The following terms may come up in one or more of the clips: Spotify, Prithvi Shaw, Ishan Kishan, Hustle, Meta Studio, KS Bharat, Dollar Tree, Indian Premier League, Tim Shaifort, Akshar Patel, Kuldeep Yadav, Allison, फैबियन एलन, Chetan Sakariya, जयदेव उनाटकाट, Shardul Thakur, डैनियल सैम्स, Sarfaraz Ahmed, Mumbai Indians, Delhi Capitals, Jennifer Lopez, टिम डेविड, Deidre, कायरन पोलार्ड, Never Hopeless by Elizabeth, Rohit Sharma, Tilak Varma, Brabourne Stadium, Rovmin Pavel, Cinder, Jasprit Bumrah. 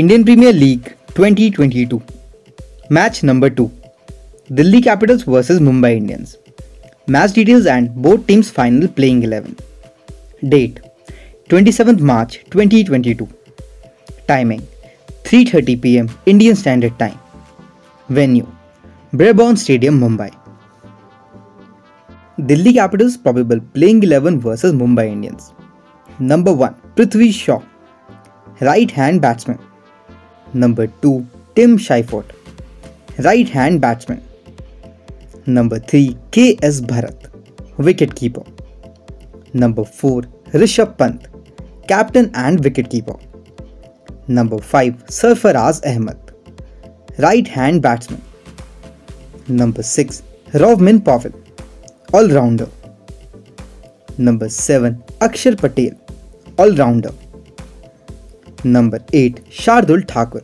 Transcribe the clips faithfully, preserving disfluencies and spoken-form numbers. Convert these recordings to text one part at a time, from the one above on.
Indian Premier League twenty twenty-two Match number two, Delhi Capitals versus Mumbai Indians. Match details and both teams' final playing eleven. Date twenty-seventh March twenty twenty-two. Timing three thirty p m Indian Standard Time. Venue Brabourne Stadium, Mumbai. Delhi Capitals probable playing eleven versus Mumbai Indians. Number one, Prithvi Shaw, right hand batsman. Number two, Tim Shaifort, right hand batsman. Number three, K S Bharat, wicketkeeper. Number four, Rishabh Pant, captain and wicketkeeper. Number five, Sarfaraz Ahmed, right hand batsman. Number six, Rovmin Pavel, all rounder. Number seven, Akshar Patel, all rounder. Number eight, Shardul Thakur,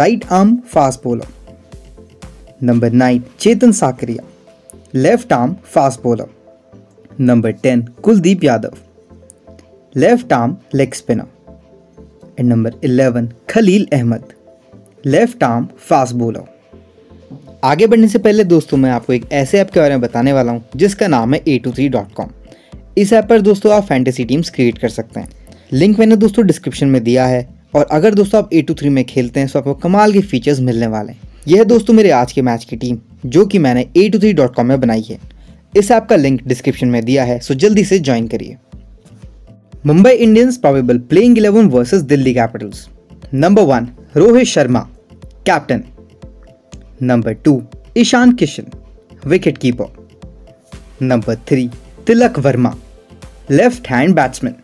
right arm fast bowler. Number nine, Chetan Sakariya, left arm fast bowler. Number ten, Kuldeep Yadav, left arm leg spinner. And number eleven, Khalil Ahmad, left arm fast bowler. आगे बढ़ने से पहले दोस्तों मैं आपको एक ऐसे app के बारे में बताने वाला हूँ जिसका नाम है A two three dot com. इस ऐप पर दोस्तों आप फैंटेसी टीम्स क्रिएट कर सकते हैं. लिंक मैंने दोस्तों डिस्क्रिप्शन में दिया है और अगर दोस्तों आप ए टू थ्री में खेलते हैं तो आपको कमाल के फीचर्स मिलने वाले हैं. यह है दोस्तों मेरे आज के मैच की टीम जो कि मैंने A two three dot com में बनाई है. इस ऐप का लिंक डिस्क्रिप्शन में दिया है, सो जल्दी से ज्वाइन करिए. Mumbai Indians probable playing eleven versus Delhi Capitals. Number one, Rohit Sharma, captain. Number two, Ishan Kishan, wicket keeper. Number three, Tilak Varma, left hand batsman.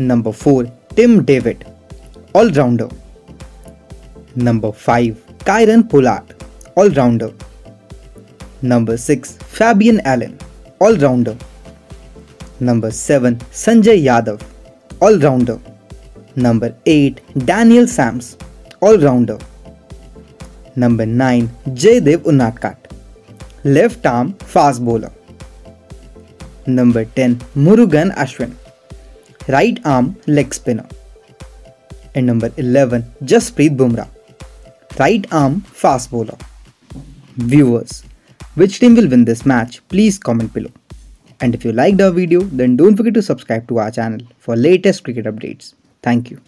Number four, टिम डेविड, allrounder. Number five, कायरन पोलार्ड, allrounder. Number six, फैबियन एलन, allrounder. Number seven, Sanjay Yadav, allrounder. Number eight, डैनियल सैम्स, allrounder. Number nine, जयदेव उनाटकाट, left arm fast bowler. Number ten, Murugan Ashwin, right arm leg spinner. And number eleven, Jasprit Bumrah, right arm fast bowler. Viewers, which team will win this match? Please comment below. And if you liked our video, then don't forget to subscribe to our channel for latest cricket updates. Thank you.